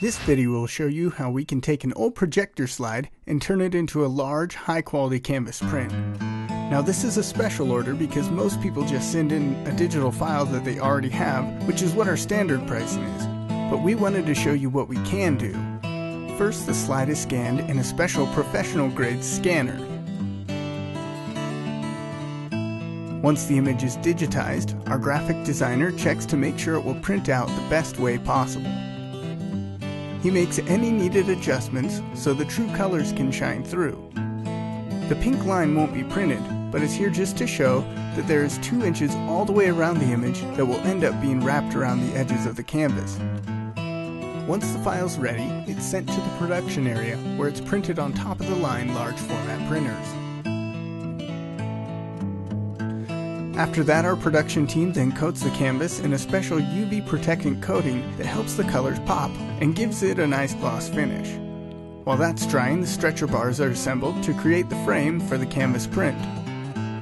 This video will show you how we can take an old projector slide and turn it into a large, high-quality canvas print. Now this is a special order because most people just send in a digital file that they already have, which is what our standard pricing is. But we wanted to show you what we can do. First, the slide is scanned in a special professional-grade scanner. Once the image is digitized, our graphic designer checks to make sure it will print out the best way possible. He makes any needed adjustments so the true colors can shine through. The pink line won't be printed, but is here just to show that there is 2 inches all the way around the image that will end up being wrapped around the edges of the canvas. Once the file's ready, it's sent to the production area where it's printed on top of the line large format printers. After that, our production team then coats the canvas in a special UV protectant coating that helps the colors pop and gives it a nice gloss finish. While that's drying, the stretcher bars are assembled to create the frame for the canvas print.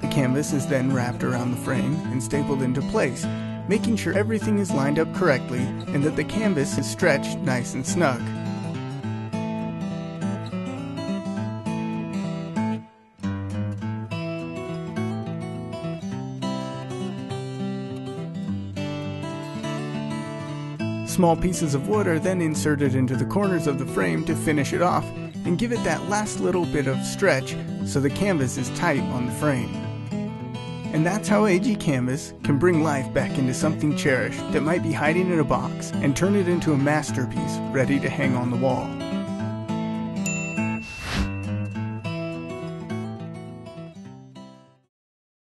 The canvas is then wrapped around the frame and stapled into place, making sure everything is lined up correctly and that the canvas is stretched nice and snug. Small pieces of wood are then inserted into the corners of the frame to finish it off and give it that last little bit of stretch so the canvas is tight on the frame. And that's how AG Canvas can bring life back into something cherished that might be hiding in a box and turn it into a masterpiece ready to hang on the wall.